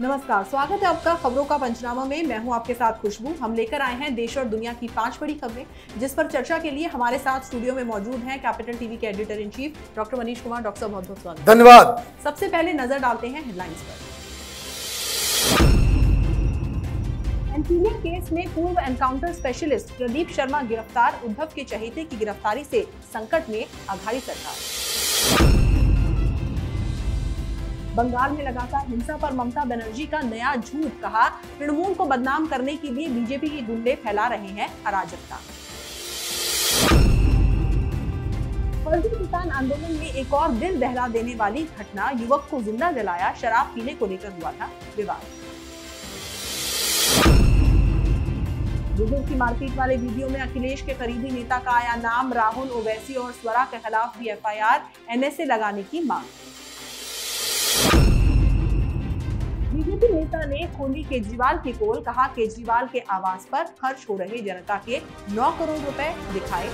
नमस्कार, स्वागत है आपका खबरों का पंचनामा में। मैं हूं आपके साथ खुशबू। हम लेकर आए हैं देश और दुनिया की 5 बड़ी खबरें, जिस पर चर्चा के लिए हमारे साथ स्टूडियो में मौजूद हैं कैपिटल टीवी के editor in chief doctor Manish Kumar. Doctor बहुत बहुत स्वागत, धन्यवाद। सबसे पहले नजर डालते हैं हेडलाइंस पर। एंटीलिया केस में पूर्व एनकाउंटर स्पेशलिस्ट प्रदीप शर्मा गिरफ्तार, उद्धव के चहेते की गिरफ्तारी से संकट में आघाड़ी सरकार। बंगाल में लगातार हिंसा पर ममता बनर्जी का नया झूठ, कहा तृणमूल को बदनाम करने के लिए बीजेपी के गुंडे फैला रहे हैं अराजकता। फर्जी किसान आंदोलन में एक और दिल दहला देने वाली घटना, युवक को जिंदा जलाया, शराब पीने को लेकर हुआ था विवाद। बुजुर्ग की मारपीट वाले वीडियो में अखिलेश के करीबी नेता का आया नाम, राहुल, ओवैसी और स्वरा के खिलाफ भी FIR, NSA लगाने की मांग। बीजेपी नेता ने खोली केजरीवाल की पोल, कहा केजरीवाल के आवास पर खर्च हो रहे जनता के 9 करोड़ रुपए दिखाए।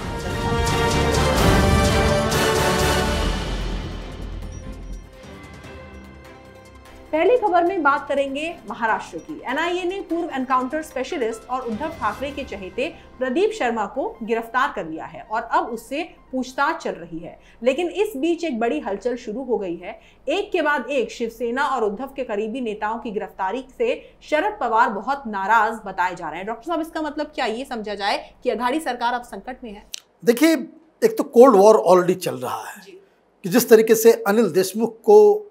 पहली खबर में बात करेंगे महाराष्ट्र की। NIA ने पूर्व एनकाउंटर स्पेशलिस्ट और उद्धव ठाकरे के चहेते प्रदीप शर्मा को गिरफ्तार कर लिया है और अब उससे पूछताछ चल रही है। लेकिन इस बीच एक बड़ी हलचल शुरू हो गई है। एक के बाद एक शिवसेना और उद्धव के करीबी नेताओं की गिरफ्तारी से शरद पवार बहुत नाराज बताए जा रहे हैं। डॉक्टर साहब, इसका मतलब क्या ये समझा जाए कि आघाड़ी सरकार अब संकट में है? देखिए, एक तो कोल्ड वॉर ऑलरेडी चल रहा है कि जिस तरीके से अनिल देशमुख को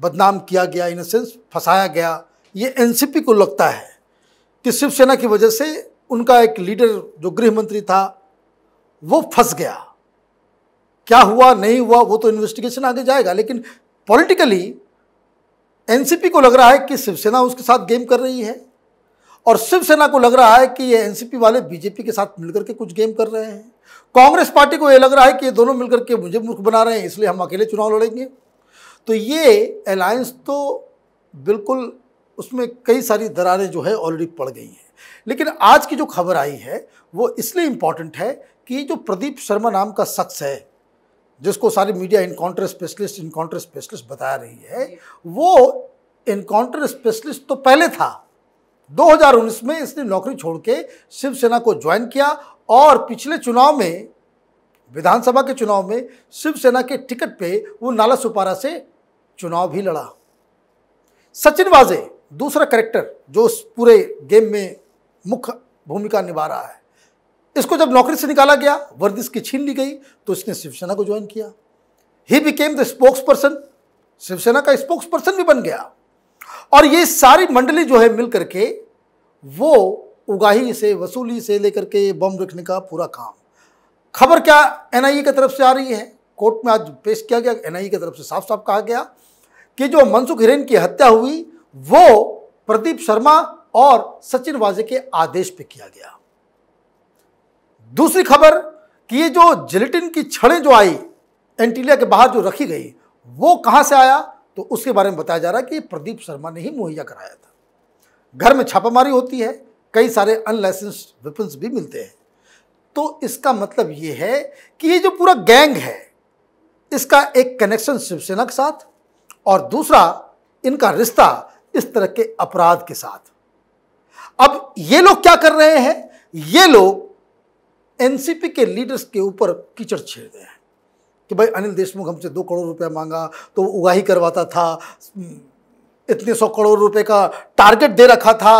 बदनाम किया गया, इन सेंस फंसाया गया, ये NCP को लगता है कि शिवसेना की वजह से उनका एक लीडर जो गृह मंत्री था वो फंस गया। क्या हुआ नहीं हुआ वो तो इन्वेस्टिगेशन आगे जाएगा, लेकिन पॉलिटिकली NCP को लग रहा है कि शिवसेना उसके साथ गेम कर रही है और शिवसेना को लग रहा है कि ये NCP वाले बीजेपी के साथ मिलकर के कुछ गेम कर रहे हैं। कांग्रेस पार्टी को ये लग रहा है कि ये दोनों मिलकर के मुझे मूर्ख बना रहे हैं, इसलिए हम अकेले चुनाव लड़ेंगे। तो ये अलायंस तो बिल्कुल, उसमें कई सारी दरारें जो है ऑलरेडी पड़ गई हैं। लेकिन आज की जो खबर आई है वो इसलिए इम्पॉर्टेंट है कि जो प्रदीप शर्मा नाम का शख्स है, जिसको सारी मीडिया इनकाउंटर स्पेशलिस्ट बता रही है, वो इनकाउंटर स्पेशलिस्ट तो पहले था। 2019 में इसने नौकरी छोड़ के शिवसेना को ज्वाइन किया और पिछले चुनाव में, विधानसभा के चुनाव में, शिवसेना के टिकट पे वो नाला सुपारा से चुनाव भी लड़ा। सचिन वाजे दूसरा कैरेक्टर जो उस पूरे गेम में मुख्य भूमिका निभा रहा है, इसको जब नौकरी से निकाला गया, वर्दी इसकी छीन ली गई, तो इसने शिवसेना को ज्वाइन किया। He became the spokesperson, Shiv Sena का स्पोक्स पर्सन भी बन गया। और ये सारी मंडली जो है मिलकर के वो उगाही से, वसूली से लेकर के बम रखने का पूरा काम। खबर क्या NIA की तरफ से आ रही है, कोर्ट में आज पेश किया गया। NIA की तरफ से साफ साफ कहा गया कि जो मनसुख हिरेन की हत्या हुई वो प्रदीप शर्मा और सचिन वाजे के आदेश पर किया गया। दूसरी खबर कि ये जो जिलेटिन की छड़ें जो आई एंटीलिया के बाहर जो रखी गई, वो कहाँ से आया, तो उसके बारे में बताया जा रहा है कि प्रदीप शर्मा ने ही मुहैया कराया था। घर में छापामारी होती है, कई सारे अनलाइसेंस्ड वेपन्स भी मिलते हैं। तो इसका मतलब ये है कि ये जो पूरा गैंग है, इसका एक कनेक्शन शिवसेना के साथ और दूसरा इनका रिश्ता इस तरह के अपराध के साथ। अब ये लोग क्या कर रहे हैं, ये लोग NCP के लीडर्स के ऊपर कीचड़ छेड़ रहे हैं कि भाई अनिल देशमुख हमसे 2 करोड़ रुपया मांगा तो उगाही करवाता था, इतने 100 करोड़ रुपए का टारगेट दे रखा था,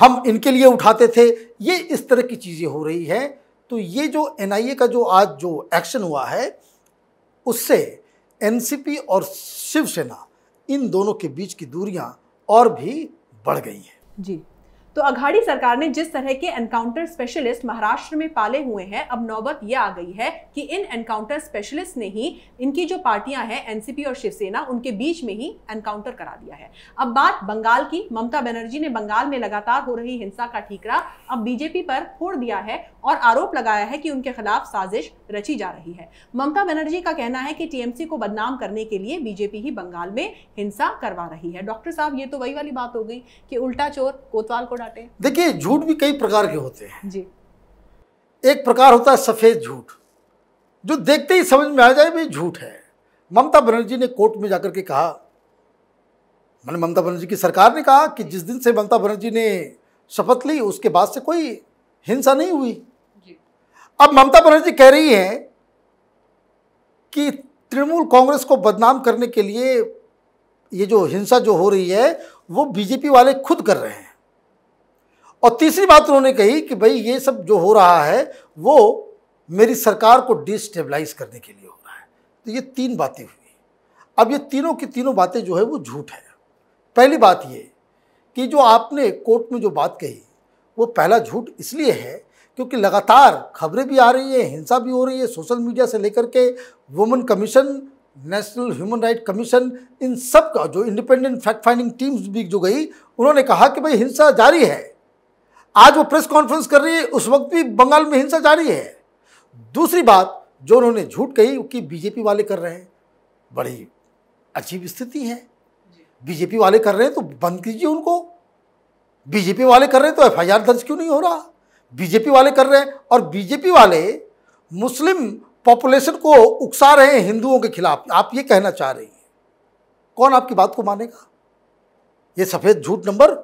हम इनके लिए उठाते थे। ये इस तरह की चीज़ें हो रही हैं। तो ये जो NIA का जो आज जो एक्शन हुआ है, उससे NCP और शिवसेना, इन दोनों के बीच की दूरियाँ और भी बढ़ गई हैं। जी, तो अघाड़ी सरकार ने जिस तरह के एनकाउंटर स्पेशलिस्ट महाराष्ट्र में पाले हुए हैं, अब नौबत यह आ गई है कि इन एनकाउंटर स्पेशलिस्ट ने ही इनकी जो पार्टियां हैं NCP और शिवसेना, उनके बीच में ही एनकाउंटर करा दिया है। अब बात बंगाल की। ममता बनर्जी ने बंगाल में लगातार हो रही हिंसा का ठीकरा अब बीजेपी पर फोड़ दिया है और आरोप लगाया है कि उनके खिलाफ साजिश रची जा रही है। ममता बनर्जी का कहना है कि TMC को बदनाम करने के लिए बीजेपी ही बंगाल में हिंसा करवा रही है। डॉक्टर साहब, ये तो वही वाली बात हो गई कि उल्टा चोर कोतवाल को। देखिए, झूठ भी कई प्रकार के होते हैं जी। एक प्रकार होता है सफेद झूठ, जो देखते ही समझ में आ जाए भी झूठ है। ममता बनर्जी ने कोर्ट में जाकर के कहा, मैंने ममता बनर्जी की सरकार ने कहा कि जिस दिन से ममता बनर्जी ने शपथ ली उसके बाद से कोई हिंसा नहीं हुई। अब ममता बनर्जी कह रही है कि तृणमूल कांग्रेस को बदनाम करने के लिए ये जो हिंसा जो हो रही है वो बीजेपी वाले खुद कर रहे हैं। और तीसरी बात उन्होंने कही कि भाई ये सब जो हो रहा है वो मेरी सरकार को डिस्टेबलाइज करने के लिए हो रहा है। तो ये तीन बातें हुई। अब ये तीनों की तीनों बातें जो है वो झूठ है। पहली बात ये कि जो आपने कोर्ट में जो बात कही वो पहला झूठ इसलिए है क्योंकि लगातार खबरें भी आ रही है, हिंसा भी हो रही है। सोशल मीडिया से लेकर के women commission, national human right commission, इन सब का जो इंडिपेंडेंट फैक्ट फाइंडिंग टीम्स भी जो गई उन्होंने कहा कि भाई हिंसा जारी है। आज वो प्रेस कॉन्फ्रेंस कर रही है, उस वक्त भी बंगाल में हिंसा जारी है। दूसरी बात जो उन्होंने झूठ कही कि बीजेपी वाले कर रहे हैं, बड़ी अजीब स्थिति है। बीजेपी वाले कर रहे हैं तो बंद कीजिए उनको। बीजेपी वाले कर रहे हैं तो एफआईआर दर्ज क्यों नहीं हो रहा? बीजेपी वाले कर रहे हैं और बीजेपी वाले मुस्लिम पॉपुलेशन को उकसा रहे हैं हिंदुओं के खिलाफ। आप ये कहना चाह रही हैं, कौन आपकी बात को मानेगा? ये सफ़ेद झूठ नंबर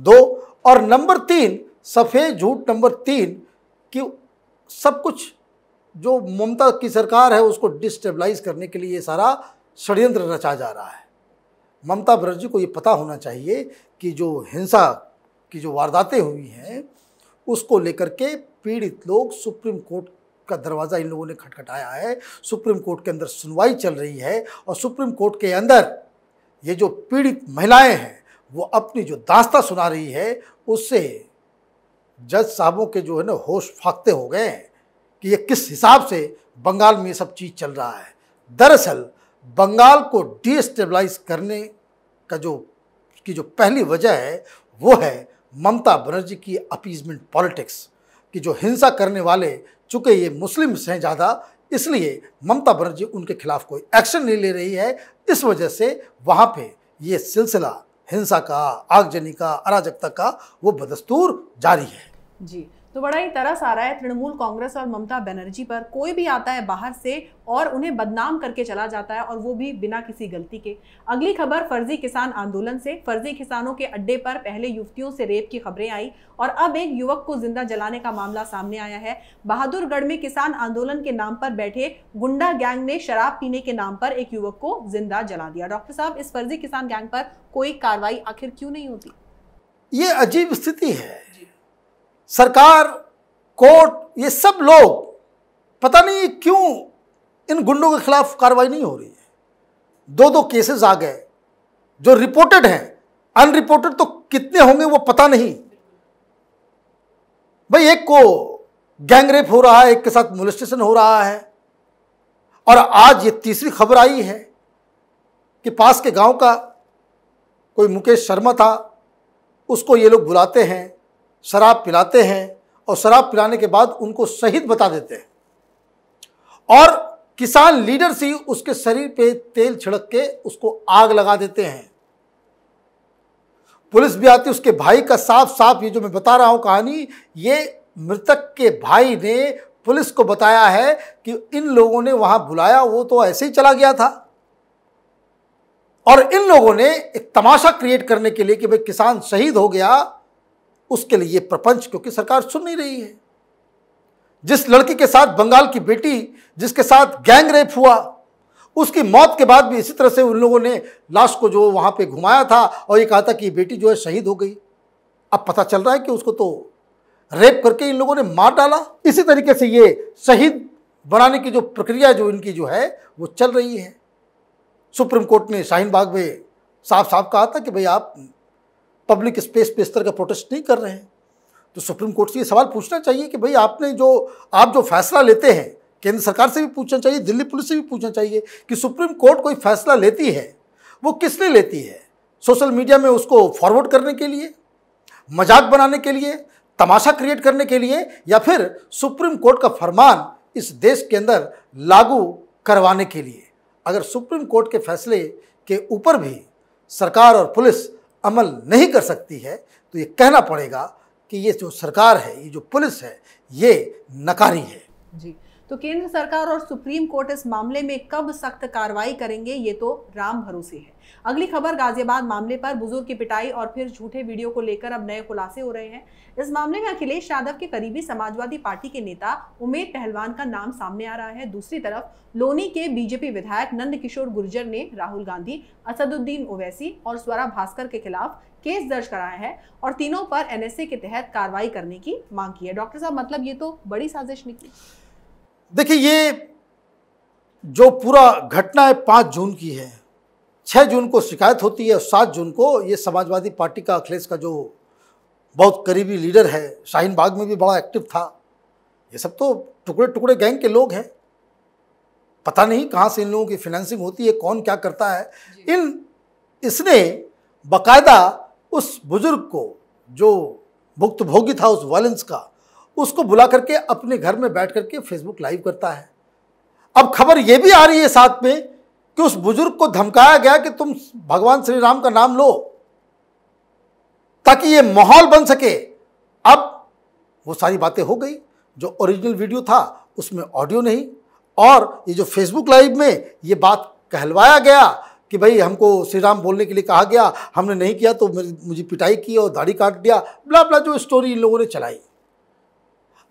दो। और नंबर तीन, सफ़ेद झूठ नंबर तीन कि सब कुछ जो ममता की सरकार है उसको डिस्टेबलाइज करने के लिए ये सारा षड्यंत्र रचा जा रहा है। ममता बनर्जी को ये पता होना चाहिए कि जो हिंसा की जो वारदातें हुई हैं उसको लेकर के पीड़ित लोग, सुप्रीम कोर्ट का दरवाज़ा इन लोगों ने खटखटाया है। सुप्रीम कोर्ट के अंदर सुनवाई चल रही है और सुप्रीम कोर्ट के अंदर ये जो पीड़ित महिलाएं हैं वो अपनी जो दास्तां सुना रही है उससे जज साहबों के जो है ना होश फाकते हो गए हैं कि ये किस हिसाब से बंगाल में ये सब चीज़ चल रहा है। दरअसल बंगाल को डिस्टेबलाइज करने का की जो पहली वजह है वो है ममता बनर्जी की अपीजमेंट पॉलिटिक्स कि जो हिंसा करने वाले चूँकि ये मुस्लिम्स हैं ज़्यादा, इसलिए ममता बनर्जी उनके खिलाफ कोई एक्शन नहीं ले रही है। इस वजह से वहाँ पे ये सिलसिला हिंसा का, आगजनी का, अराजकता का वो बदस्तूर जारी है। जी, तो बड़ा ही तरस आ रहा है तृणमूल कांग्रेस और ममता बनर्जी पर। कोई भी आता है बाहर से और उन्हें बदनाम करके चला जाता है, और वो भी बिना किसी गलती के। अगली खबर फर्जी किसान आंदोलन से। फर्जी किसानों के अड्डे पर पहले युवतियों से रेप की खबरें आई और अब एक युवक को जिंदा जलाने का मामला सामने आया है। बहादुरगढ़ में किसान आंदोलन के नाम पर बैठे गुंडा गैंग ने शराब पीने के नाम पर एक युवक को जिंदा जला दिया। डॉक्टर साहब, इस फर्जी किसान गैंग पर कोई कार्रवाई आखिर क्यों नहीं होती? ये अजीब स्थिति है। सरकार, कोर्ट, ये सब लोग पता नहीं क्यों इन गुंडों के खिलाफ कार्रवाई नहीं हो रही है। दो दो केसेस आ गए जो रिपोर्टेड हैं, अनरिपोर्टेड तो कितने होंगे वो पता नहीं। भाई एक को गैंग रेप हो रहा है, एक के साथ मोलेस्टेशन हो रहा है, और आज ये तीसरी खबर आई है कि पास के गांव का कोई मुकेश शर्मा था, उसको ये लोग बुलाते हैं, शराब पिलाते हैं और शराब पिलाने के बाद उनको शहीद बता देते हैं और किसान लीडर्स ही उसके शरीर पे तेल छिड़क के उसको आग लगा देते हैं। पुलिस भी आती, उसके भाई का साफ साफ, ये जो मैं बता रहा हूँ कहानी, ये मृतक के भाई ने पुलिस को बताया है कि इन लोगों ने वहाँ बुलाया, वो तो ऐसे ही चला गया था, और इन लोगों ने एक तमाशा क्रिएट करने के लिए कि भाई किसान शहीद हो गया, उसके लिए ये प्रपंच, क्योंकि सरकार सुन नहीं रही है। जिस लड़की के साथ, बंगाल की बेटी जिसके साथ गैंग रेप हुआ, उसकी मौत के बाद भी इसी तरह से उन लोगों ने लाश को जो वहाँ पे घुमाया था और ये कहा था कि ये बेटी जो है शहीद हो गई। अब पता चल रहा है कि उसको तो रेप करके इन लोगों ने मार डाला। इसी तरीके से ये शहीद बनाने की जो प्रक्रिया जो इनकी जो है वो चल रही है। सुप्रीम कोर्ट ने शाहीनबाग में साफ साफ कहा था कि भाई आप पब्लिक स्पेस पे इस तरह का प्रोटेस्ट नहीं कर रहे हैं। तो सुप्रीम कोर्ट से ये सवाल पूछना चाहिए कि भाई आपने जो, आप जो फैसला लेते हैं, केंद्र सरकार से भी पूछना चाहिए, दिल्ली पुलिस से भी पूछना चाहिए कि सुप्रीम कोर्ट कोई फैसला लेती है वो किस लिए लेती है? सोशल मीडिया में उसको फॉरवर्ड करने के लिए, मजाक बनाने के लिए, तमाशा क्रिएट करने के लिए, या फिर सुप्रीम कोर्ट का फरमान इस देश के अंदर लागू करवाने के लिए? अगर सुप्रीम कोर्ट के फैसले के ऊपर भी सरकार और पुलिस अमल नहीं कर सकती है तो ये कहना पड़ेगा कि ये जो सरकार है, ये जो पुलिस है, ये नकारी है। जी, तो केंद्र सरकार और सुप्रीम कोर्ट इस मामले में कब सख्त कार्रवाई करेंगे, ये तो राम भरोसे है। अगली खबर गाजियाबाद मामले पर, बुजुर्ग की पिटाई और फिर झूठे वीडियो को लेकर अब नए खुलासे हो रहे हैं। इस मामले में अखिलेश यादव के करीबी समाजवादी पार्टी के नेता उमेद पहलवान का नाम सामने आ रहा है। दूसरी तरफ लोनी के बीजेपी विधायक नंदकिशोर गुर्जर ने राहुल गांधी, असदुद्दीन ओवैसी और स्वरा भास्कर के खिलाफ केस दर्ज कराया है और तीनों पर एनएसए के तहत कार्रवाई करने की मांग की है। डॉक्टर साहब, मतलब ये तो बड़ी साजिश निकली। देखिए, ये जो पूरा घटना है 5 जून की है, 6 जून को शिकायत होती है और 7 जून को ये समाजवादी पार्टी का अखिलेश का जो बहुत करीबी लीडर है, शाहीनबाग में भी बड़ा एक्टिव था, ये सब तो टुकड़े टुकड़े गैंग के लोग हैं। पता नहीं कहाँ से इन लोगों की फाइनेंसिंग होती है, कौन क्या करता है। इसने बाकायदा उस बुजुर्ग को जो भुक्तभोगी था उस वायलेंस का, उसको बुला करके अपने घर में बैठ करके फेसबुक लाइव करता है। अब खबर ये भी आ रही है साथ में कि उस बुजुर्ग को धमकाया गया कि तुम भगवान श्री राम का नाम लो ताकि ये माहौल बन सके। अब वो सारी बातें हो गई। जो ओरिजिनल वीडियो था उसमें ऑडियो नहीं, और ये जो फेसबुक लाइव में ये बात कहलवाया गया कि भाई हमको श्री राम बोलने के लिए कहा गया, हमने नहीं किया तो मुझे पिटाई की और दाढ़ी काट दिया, ब्ला ब्ला, जो स्टोरी इन लोगों ने चलाई।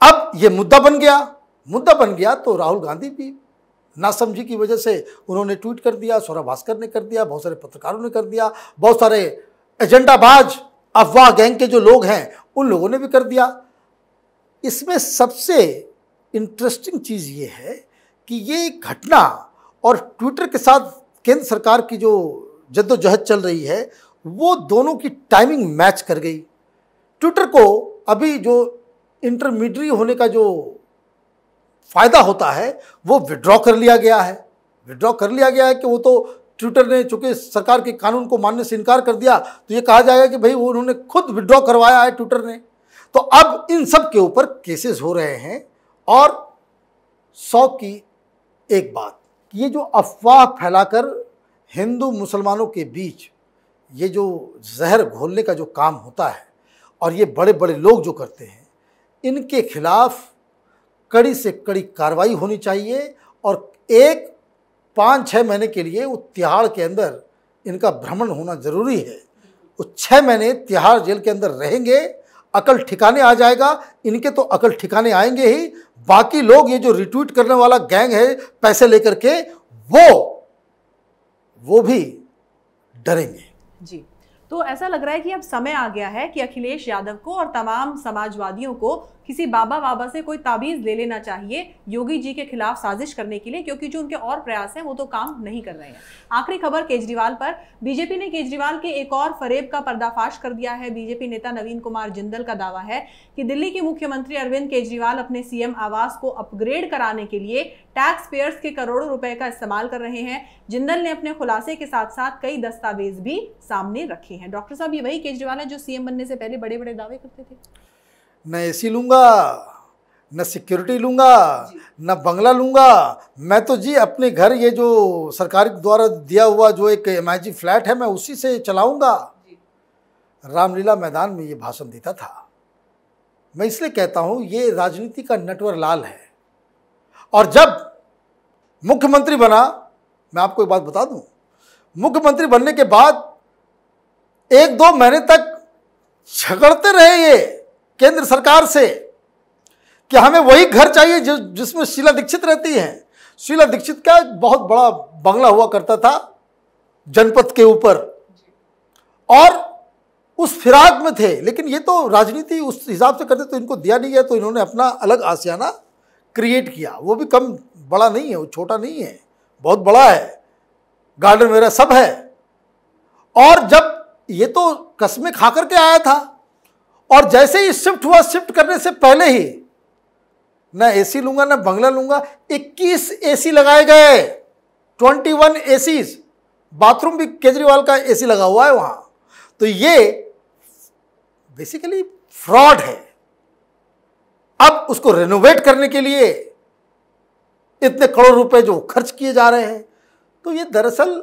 अब ये मुद्दा बन गया तो राहुल गांधी भी नासमझी की वजह से उन्होंने ट्वीट कर दिया, स्वरा भास्कर ने कर दिया, बहुत सारे पत्रकारों ने कर दिया, बहुत सारे एजेंडाबाज अफवाह गैंग के जो लोग हैं उन लोगों ने भी कर दिया। इसमें सबसे इंटरेस्टिंग चीज़ ये है कि ये घटना और ट्विटर के साथ केंद्र सरकार की जो जद्दोजहद चल रही है वो दोनों की टाइमिंग मैच कर गई। ट्विटर को अभी जो इंटरमीडियरी होने का जो फायदा होता है वो विड्रॉ कर लिया गया है कि वो तो ट्विटर ने चूंकि सरकार के कानून को मानने से इनकार कर दिया तो ये कहा जाएगा कि भाई वो उन्होंने खुद विड्रॉ करवाया है ट्विटर ने। तो अब इन सब के ऊपर केसेस हो रहे हैं। और 100 की एक बात, ये जो अफवाह फैलाकर हिंदू मुसलमानों के बीच ये जो जहर घोलने का जो काम होता है और ये बड़े बड़े लोग जो करते हैं, इनके खिलाफ कड़ी से कड़ी कार्रवाई होनी चाहिए। और एक 5-6 महीने के लिए वो तिहाड़ के अंदर इनका भ्रमण होना ज़रूरी है। वो 6 महीने तिहाड़ जेल के अंदर रहेंगे, अकल ठिकाने आ जाएगा। इनके तो अकल ठिकाने आएंगे ही, बाकी लोग ये जो रिट्वीट करने वाला गैंग है पैसे लेकर के वो भी डरेंगे जी। तो ऐसा लग रहा है कि अब समय आ गया है कि अखिलेश यादव को और तमाम समाजवादियों को किसी बाबा से कोई ताबीज़ ले लेना चाहिए योगी जी के खिलाफ साजिश करने के लिए, क्योंकि जो उनके और प्रयास हैं वो तो काम नहीं कर रहे हैं। आखिरी खबर केजरीवाल पर, बीजेपी ने केजरीवाल के एक और फरेब का पर्दाफाश कर दिया है। बीजेपी नेता नवीन कुमार जिंदल का दावा है कि दिल्ली के मुख्यमंत्री अरविंद केजरीवाल अपने सीएम आवास को अपग्रेड कराने के लिए टैक्स पेयर्स के करोड़ों रुपए का इस्तेमाल कर रहे हैं। जिंदल ने अपने खुलासे के साथ साथ कई दस्तावेज भी सामने रखे हैं। डॉक्टर साहब, ये वही केजरीवाल है जो सीएम बनने से पहले बड़े बड़े दावे करते थे, न एसी लूँगा, न सिक्योरिटी लूँगा, न बंगला लूँगा, मैं तो जी अपने घर ये जो सरकार द्वारा दिया हुआ जो एक एमआईजी फ्लैट है मैं उसी से चलाऊँगा। रामलीला मैदान में ये भाषण देता था। मैं इसलिए कहता हूँ ये राजनीति का नटवर लाल है। और जब मुख्यमंत्री बना, मैं आपको एक बात बता दूँ, मुख्यमंत्री बनने के बाद 1-2 महीने तक झगड़ते रहे ये केंद्र सरकार से कि हमें वही घर चाहिए जिसमें शीला दीक्षित रहती हैं। शीला दीक्षित का बहुत बड़ा बंगला हुआ करता था जनपद के ऊपर और उस फिराक में थे, लेकिन ये तो राजनीति उस हिसाब से करते तो इनको दिया नहीं गया तो इन्होंने अपना अलग आशियाना क्रिएट किया। वो भी कम बड़ा नहीं है, वो छोटा नहीं है, बहुत बड़ा है, गार्डन मेरा सब है। और जब ये तो कस्में खा करके आया था और जैसे ही शिफ्ट हुआ, शिफ्ट करने से पहले ही ना एसी लूंगा ना बंगला लूंगा, 21 एसी लगाए गए, 21 एसी, बाथरूम भी केजरीवाल का एसी लगा हुआ है वहां। तो ये बेसिकली फ्रॉड है। अब उसको रेनोवेट करने के लिए इतने करोड़ रुपए जो खर्च किए जा रहे हैं, तो ये दरअसल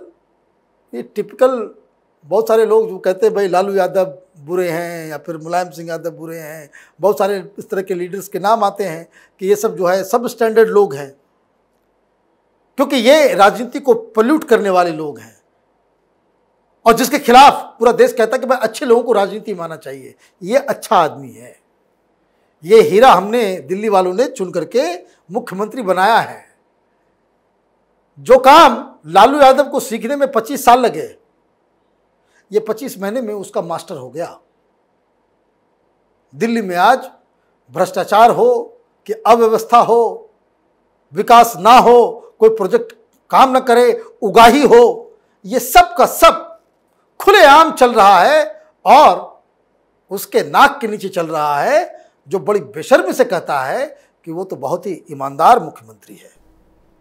ये टिपिकल बहुत सारे लोग जो कहते हैं भाई लालू यादव बुरे हैं या फिर मुलायम सिंह यादव बुरे हैं, बहुत सारे इस तरह के लीडर्स के नाम आते हैं कि ये सब जो है सब स्टैंडर्ड लोग हैं, क्योंकि ये राजनीति को पल्यूट करने वाले लोग हैं और जिसके खिलाफ पूरा देश कहता है कि भाई अच्छे लोगों को राजनीति माना चाहिए, ये अच्छा आदमी है, ये हीरा हमने दिल्ली वालों ने चुन करके मुख्यमंत्री बनाया है। जो काम लालू यादव को सीखने में 25 साल लगे, ये 25 महीने में उसका मास्टर हो गया। दिल्ली में आज भ्रष्टाचार हो कि अव्यवस्था हो, विकास ना हो, कोई प्रोजेक्ट काम ना करे, उगाही हो, ये सब का सब खुलेआम चल रहा है और उसके नाक के नीचे चल रहा है, जो बड़ी बेशर्मी से कहता है कि वो तो बहुत ही ईमानदार मुख्यमंत्री है।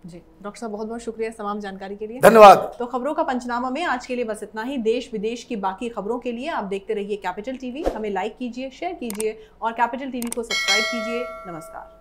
जी डॉक्टर साहब, बहुत बहुत शुक्रिया तमाम जानकारी के लिए, धन्यवाद। तो खबरों का पंचनामा में आज के लिए बस इतना ही। देश विदेश की बाकी खबरों के लिए आप देखते रहिए कैपिटल टीवी। हमें लाइक कीजिए, शेयर कीजिए और कैपिटल टीवी को सब्सक्राइब कीजिए। नमस्कार।